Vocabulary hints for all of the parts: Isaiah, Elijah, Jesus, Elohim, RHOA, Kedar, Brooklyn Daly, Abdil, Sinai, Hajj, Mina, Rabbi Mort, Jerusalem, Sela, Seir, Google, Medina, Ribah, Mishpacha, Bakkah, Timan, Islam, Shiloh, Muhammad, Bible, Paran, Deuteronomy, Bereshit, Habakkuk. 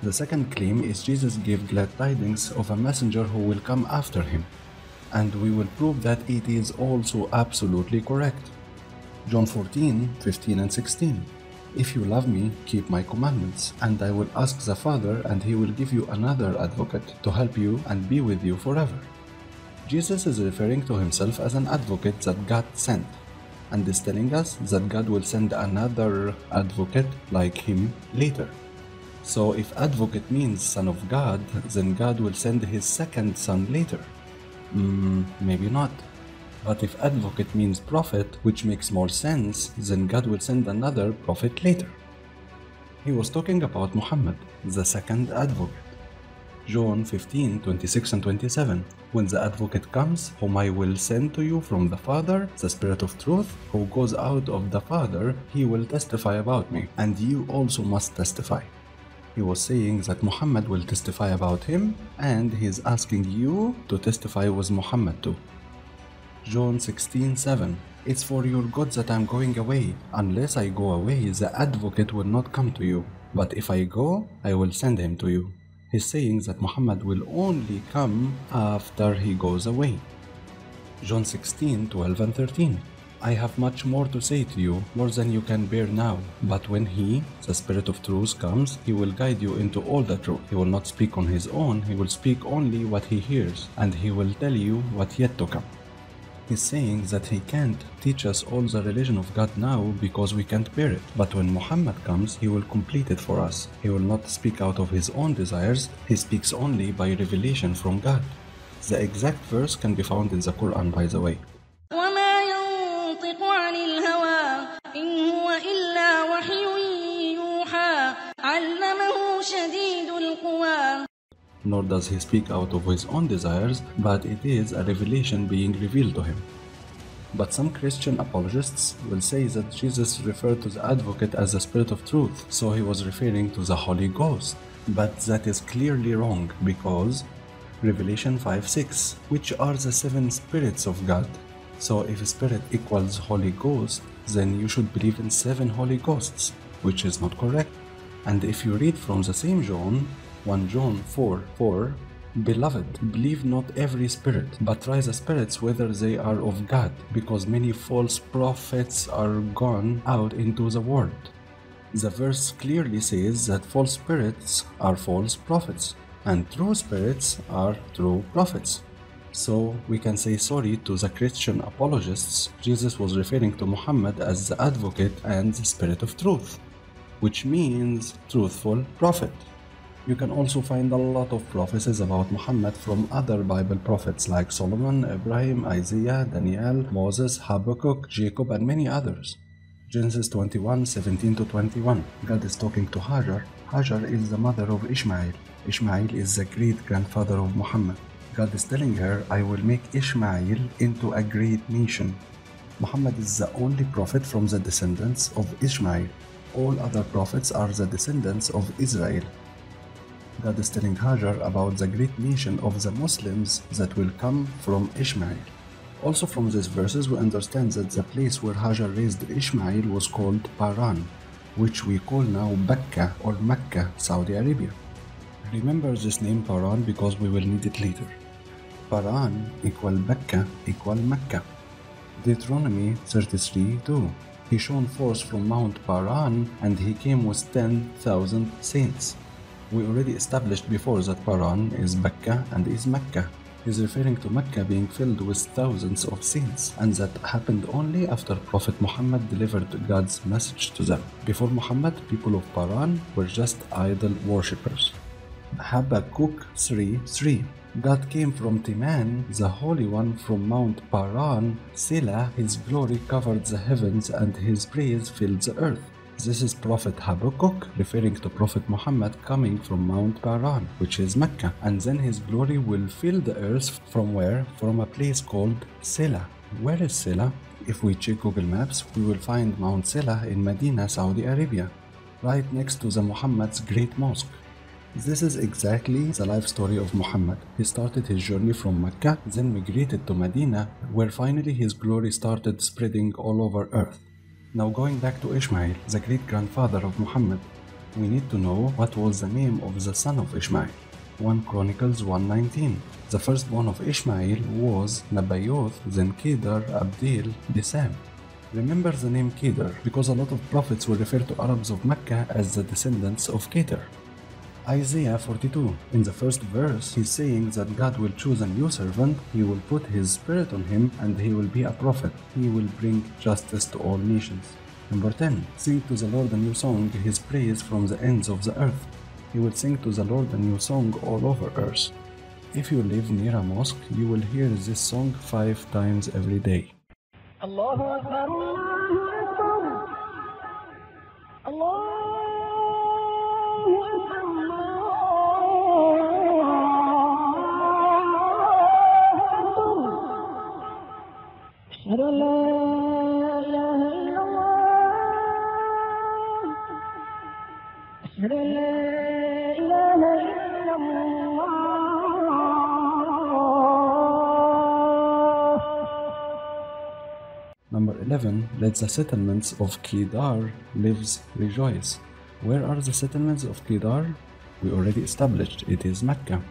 The second claim is Jesus gave glad tidings of a messenger who will come after him, and we will prove that it is also absolutely correct. John 14, 15 and 16. If you love me, keep my commandments, and I will ask the Father, and he will give you another advocate to help you and be with you forever. Jesus is referring to himself as an advocate that God sent, and is telling us that God will send another advocate like him later. So if advocate means son of God, then God will send his second son later. Maybe not. But if advocate means prophet, which makes more sense, then God will send another prophet later. He was talking about Muhammad, the second advocate. John 15, 26 and 27. When the advocate comes, whom I will send to you from the Father, the Spirit of truth, who goes out of the Father, he will testify about me, and you also must testify. He was saying that Muhammad will testify about him, and he is asking you to testify with Muhammad too. John 16, 7. It's for your good that I'm going away. Unless I go away, the advocate will not come to you. But if I go, I will send him to you. He's saying that Muhammad will only come after he goes away. John 16, 12 and 13. I have much more to say to you, more than you can bear now. But when he, the Spirit of truth, comes, he will guide you into all the truth. He will not speak on his own, he will speak only what he hears, and he will tell you what yet to come. He's saying that he can't teach us all the religion of God now because we can't bear it. But when Muhammad comes, he will complete it for us. He will not speak out of his own desires, he speaks only by revelation from God. The exact verse can be found in the Quran, by the way. Nor does he speak out of his own desires, but it is a revelation being revealed to him. But some Christian apologists will say that Jesus referred to the advocate as the Spirit of truth, so he was referring to the Holy Ghost. But that is clearly wrong, because Revelation 5:6, which are the seven spirits of God. So if Spirit equals Holy Ghost, then you should believe in seven Holy Ghosts, which is not correct. And if you read from the same John, 1 John 4:4, Beloved, believe not every spirit, but try the spirits whether they are of God, because many false prophets are gone out into the world. The verse clearly says that false spirits are false prophets, and true spirits are true prophets. So we can say sorry to the Christian apologists, Jesus was referring to Muhammad as the advocate and the Spirit of truth, which means truthful prophet. You can also find a lot of prophecies about Muhammad from other Bible prophets like Solomon, Abraham, Isaiah, Daniel, Moses, Habakkuk, Jacob, and many others. Genesis 21, 17-21. God is talking to Hajar. Hajar is the mother of Ishmael. Ishmael is the great-grandfather of Muhammad. God is telling her, I will make Ishmael into a great nation. Muhammad is the only prophet from the descendants of Ishmael. All other prophets are the descendants of Israel. God is telling Hajar about the great nation of the Muslims that will come from Ishmael. Also from these verses we understand that the place where Hajar raised Ishmael was called Paran, which we call now Bakkah or Mecca, Saudi Arabia. Remember this name Paran because we will need it later. Paran equal Bakkah equal Mecca. Deuteronomy 33:2. He shone forth from Mount Paran, and he came with 10,000 saints. We already established before that Paran is Bakkah and is Mecca. He's referring to Mecca being filled with thousands of saints, and that happened only after Prophet Muhammad delivered God's message to them. Before Muhammad, people of Paran were just idol worshippers. Habakkuk 3:3. God came from Timan, the Holy One from Mount Paran. Sela, his glory covered the heavens, and his praise filled the earth. This is Prophet Habakkuk referring to Prophet Muhammad coming from Mount Paran, which is Mecca, and then his glory will fill the earth from where? From a place called Sela. Where is Sela? If we check Google Maps, we will find Mount Sela in Medina, Saudi Arabia, right next to the Muhammad's great mosque. This is exactly the life story of Muhammad. He started his journey from Mecca, then migrated to Medina, where finally his glory started spreading all over earth. Now going back to Ishmael, the great-grandfather of Muhammad. we need to know what was the name of the son of Ishmael. 1 Chronicles 1:19. The firstborn of Ishmael was Nabaioth, then Kedar, Abdel, Desam. Remember the name Kedar because a lot of prophets will refer to Arabs of Mecca as the descendants of Kedar. Isaiah 42, in the first verse, he's saying that God will choose a new servant, he will put his spirit on him, and he will be a prophet. He will bring justice to all nations. Number 10, sing to the Lord a new song, his praise from the ends of the earth. He will sing to the Lord a new song all over earth. If you live near a mosque, you will hear this song 5 times every day. Allahu Akbar, Allahu Akbar, Allahu Akbar. Number 11. Let the settlements of Kedar lives rejoice. Where are the settlements of Kedar? We already established it is Mecca.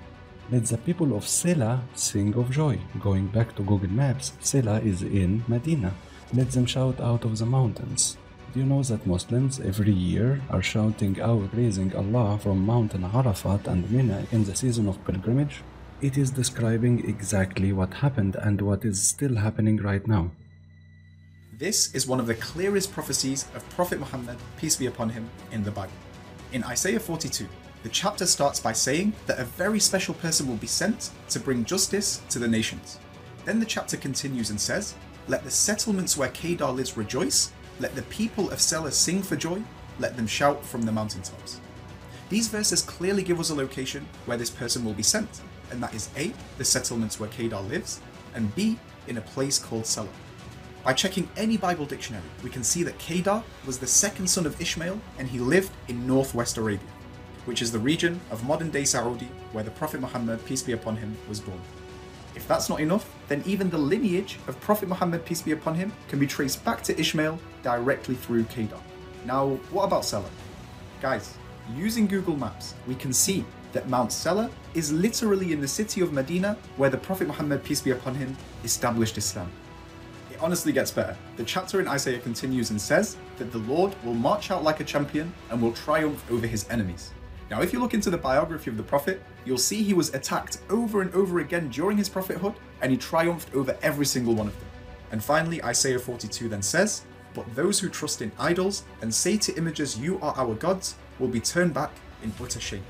Let the people of Sela sing of joy. Going back to Google Maps, Sela is in Medina. Let them shout out of the mountains. Do you know that Muslims every year are shouting out praising Allah from Mountain Arafat and Mina in the season of pilgrimage? It is describing exactly what happened and what is still happening right now. This is one of the clearest prophecies of Prophet Muhammad, peace be upon him, in the Bible. In Isaiah 42, the chapter starts by saying that a very special person will be sent to bring justice to the nations. Then the chapter continues and says, "Let the settlements where Kedar lives rejoice, let the people of Sela sing for joy, let them shout from the mountaintops." These verses clearly give us a location where this person will be sent, and that is A, the settlements where Kedar lives, and B, in a place called Sela. By checking any Bible dictionary, we can see that Kedar was the second son of Ishmael and he lived in northwest Arabia, which is the region of modern-day Saudi where the Prophet Muhammad, peace be upon him, was born. If that's not enough, then even the lineage of Prophet Muhammad, peace be upon him, can be traced back to Ishmael directly through Kedar. Now, what about Sela? Guys, using Google Maps, we can see that Mount Sela is literally in the city of Medina where the Prophet Muhammad, peace be upon him, established Islam. It honestly gets better. The chapter in Isaiah continues and says that the Lord will march out like a champion and will triumph over his enemies. Now, if you look into the biography of the Prophet, you'll see he was attacked over and over again during his prophethood, and he triumphed over every single one of them. And finally, Isaiah 42 then says, "But those who trust in idols and say to images, 'You are our gods,' will be turned back in utter shame."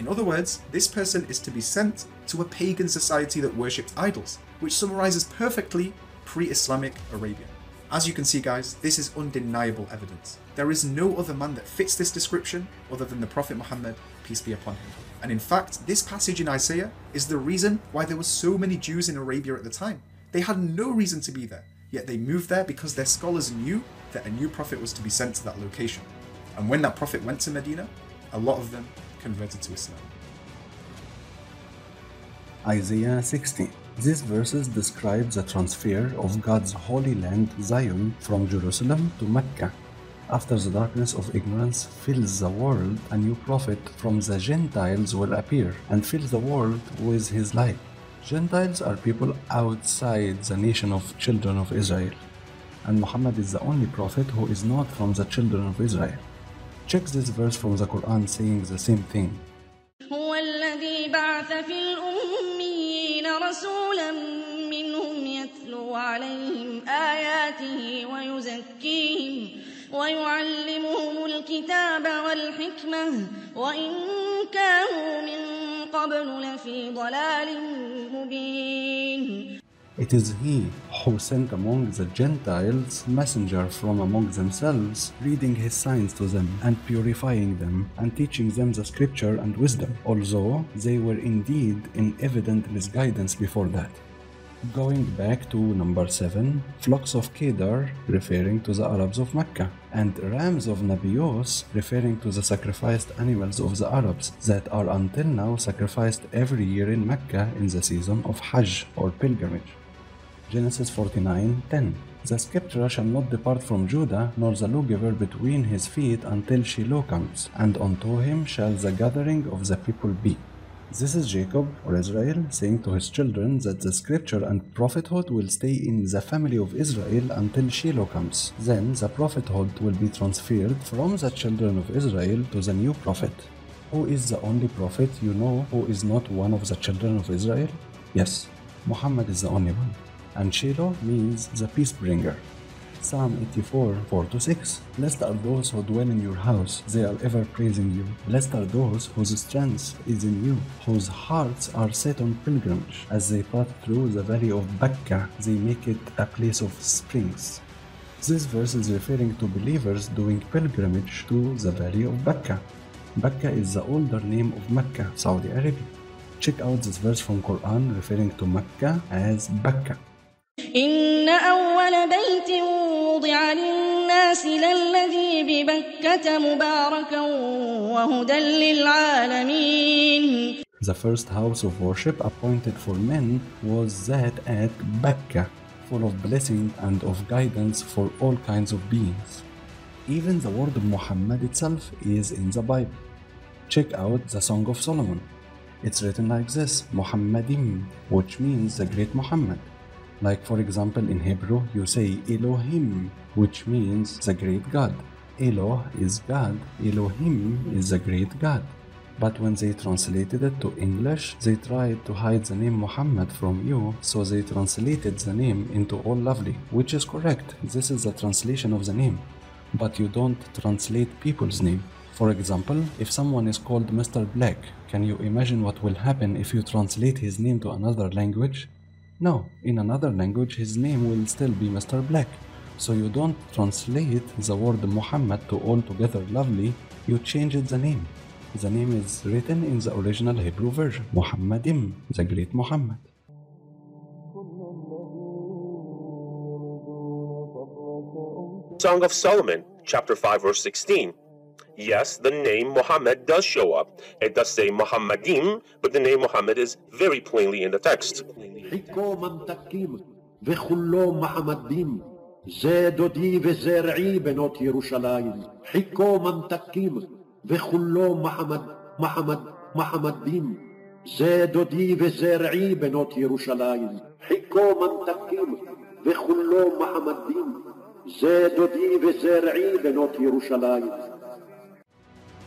In other words, this person is to be sent to a pagan society that worshipped idols, which summarizes perfectly pre-Islamic Arabia. As you can see, guys, this is undeniable evidence. There is no other man that fits this description other than the Prophet Muhammad, peace be upon him. And in fact, this passage in Isaiah is the reason why there were so many Jews in Arabia at the time. They had no reason to be there, yet they moved there because their scholars knew that a new prophet was to be sent to that location. And when that prophet went to Medina, a lot of them converted to Islam. Isaiah 60. These verses describe the transfer of God's holy land, Zion, from Jerusalem to Mecca. After the darkness of ignorance fills the world, a new prophet from the Gentiles will appear and fill the world with his light. Gentiles are people outside the nation of children of Israel. And Muhammad is the only prophet who is not from the children of Israel. Check this verse from the Quran saying the same thing. رسولا منهم يتلو عليهم آياته ويزكيهم ويعلمهم الكتاب والحكمة وإن كانوا من قبل لفي ضلال مبين. It is he who sent among the Gentiles messenger from among themselves, reading his signs to them and purifying them and teaching them the scripture and wisdom, although they were indeed in evident misguidance before that. Going back to number 7, flocks of Kedar referring to the Arabs of Mecca, and rams of Nabaioth referring to the sacrificed animals of the Arabs that are until now sacrificed every year in Mecca in the season of Hajj or pilgrimage. Genesis 49:10. The sceptre shall not depart from Judah, nor the lawgiver between his feet until Shiloh comes, and unto him shall the gathering of the people be. This is Jacob, or Israel, saying to his children that the scripture and prophethood will stay in the family of Israel until Shiloh comes. Then the prophethood will be transferred from the children of Israel to the new prophet. Who is the only prophet you know who is not one of the children of Israel? Yes, Muhammad is the only one. And Shiloh means the peace bringer. Psalm 84, 4-6. Blessed are those who dwell in your house, they are ever praising you. Blessed are those whose strength is in you, whose hearts are set on pilgrimage. As they pass through the valley of Bakkah, they make it a place of springs. This verse is referring to believers doing pilgrimage to the valley of Bakkah. Bakkah is the older name of Mecca, Saudi Arabia. Check out this verse from Quran referring to Mecca as Bakkah. إن أول بيت وضع للناس للذي ببكة مباركا وهدى للعالمين. The first house of worship appointed for men was that at Bakkah, full of blessing and of guidance for all kinds of beings. Even the word of Muhammad itself is in the Bible. Check out the Song of Solomon. It's written like this, Muhammadim, which means the great Muhammad. Like for example in Hebrew you say Elohim, which means the great God. Eloh is God, Elohim is the great God. But when they translated it to English, they tried to hide the name Muhammad from you, so they translated the name into All Lovely, which is correct, this is the translation of the name. But you don't translate people's name. For example, if someone is called Mr. Black, can you imagine what will happen if you translate his name to another language? No, in another language his name will still be Mr. Black. So you don't translate the word Muhammad to altogether lovely, you change the name. The name is written in the original Hebrew version, Muhammadim, the great Muhammad. Song of Solomon, chapter 5, verse 16. Yes, the name Muhammad does show up. It does say Muhammadim, but the name Muhammad is very plainly in the text.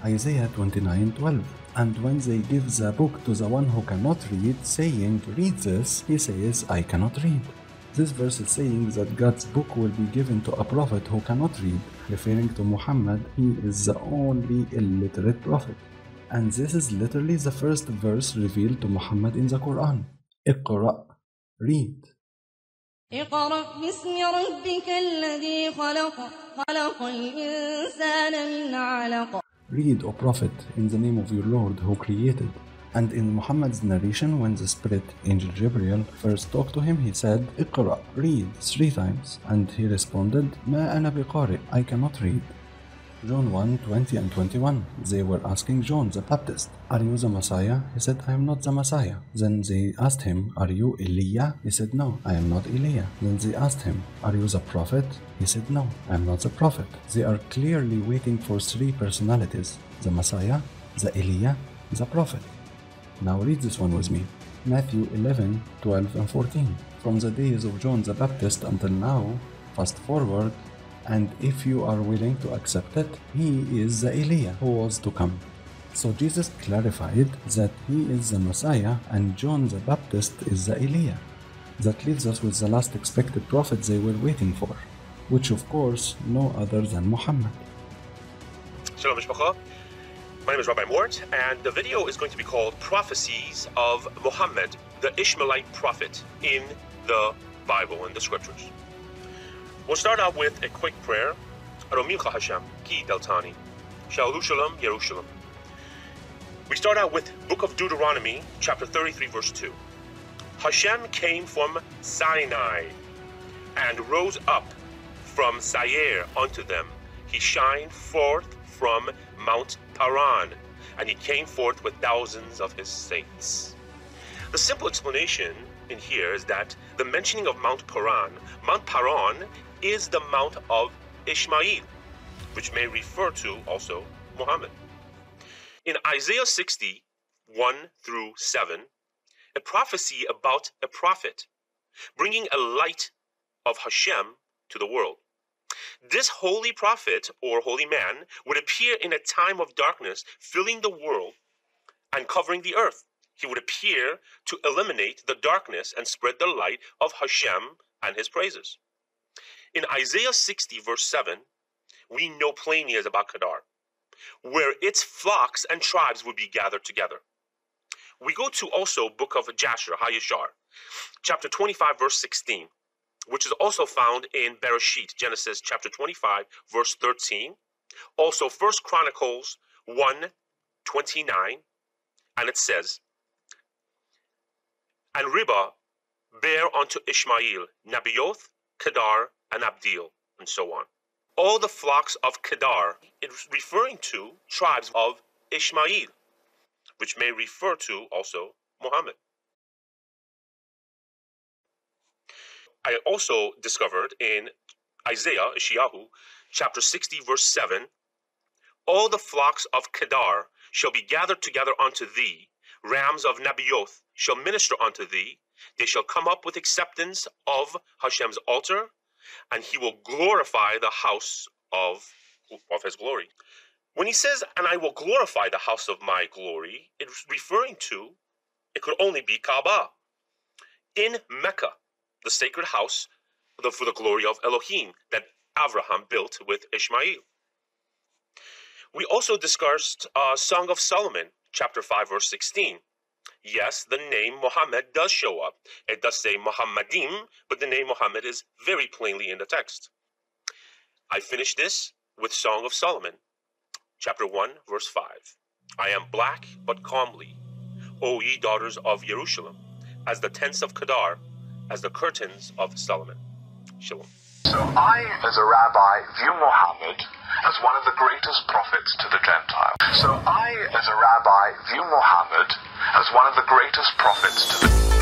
Isaiah 29:12. And when they give the book to the one who cannot read, saying, read this, he says, I cannot read. This verse is saying that God's book will be given to a prophet who cannot read, referring to Muhammad. He is the only illiterate prophet. And this is literally the first verse revealed to Muhammad in the Quran. Iqra, read. اقرأ باسم ربك الذي خلق خلق الإنسان من علق. Read, O Prophet, in the name of your Lord who created. And in Muhammad's narration, when the spirit, Angel Jibreel, first talked to him, he said, Iqra, read, 3 times. And he responded, Ma ana biqari, I cannot read. John 1:20 and 21. They were asking John the Baptist, are you the Messiah? He said, I am not the Messiah. Then they asked him, are you Elijah? He said, no, I am not Elijah. Then they asked him, are you the prophet? He said, no, I am not the prophet. They are clearly waiting for 3 personalities, the Messiah, the Elijah, the prophet. Now read this one with me. Matthew 11:12 and 14. From the days of John the Baptist until now, fast forward, and if you are willing to accept it, he is the Elijah who was to come. So Jesus clarified that he is the Messiah and John the Baptist is the Elijah. That leaves us with the last expected prophet they were waiting for, which of course no other than Muhammad. Shalom Mishpacha. My name is Rabbi Mort, and the video is going to be called Prophecies of Muhammad, the Ishmaelite prophet in the Bible and the scriptures. We'll start out with a quick prayer. Aromimcha Hashem, Ki Deltani, Shalom Shalom Yerushalayim. We start out with Book of Deuteronomy, chapter 33, verse 2. Hashem came from Sinai and rose up from Seir unto them. He shined forth from Mount Paran, and he came forth with thousands of his saints. The simple explanation in here is that the mentioning of Mount Paran is the Mount of Ishmael, which may refer to also Muhammad. In Isaiah 60, 1-7, a prophecy about a prophet bringing a light of Hashem to the world. This holy prophet or holy man would appear in a time of darkness, filling the world and covering the earth. He would appear to eliminate the darkness and spread the light of Hashem and his praises. In Isaiah 60 verse 7, we know plainly as about Kedar, where its flocks and tribes would be gathered together. We go to also book of Jasher, Hayashar, chapter 25 verse 16, which is also found in Bereshit, Genesis chapter 25 verse 13, also 1 Chronicles 1:29, and it says, "And Ribah bare unto Ishmael, Nabaioth, Kedar, and Abdil," and so on. All the flocks of Kedar is referring to tribes of Ishmael, which may refer to also Muhammad. I also discovered in Isaiah, Ishayahu, chapter 60, verse 7, "All the flocks of Kedar shall be gathered together unto thee, rams of Nabaioth shall minister unto thee. They shall come up with acceptance of Hashem's altar, and he will glorify the house of his glory." When he says, "and I will glorify the house of my glory," it's referring to, it could only be Kaaba. In Mecca, the sacred house for the glory of Elohim that Abraham built with Ishmael. We also discussed Song of Solomon, chapter 5, verse 16. Yes, the name Muhammad does show up. It does say Muhammadim, but the name Muhammad is very plainly in the text. I finished this with Song of Solomon, chapter 1, verse 5. "I am black, but comely, O ye daughters of Jerusalem, as the tents of Kedar, as the curtains of Solomon." Shalom. So I, as a rabbi, view Muhammad as one of the greatest prophets to the Gentiles. So I, as a rabbi, view Muhammad as one of the greatest prophets to the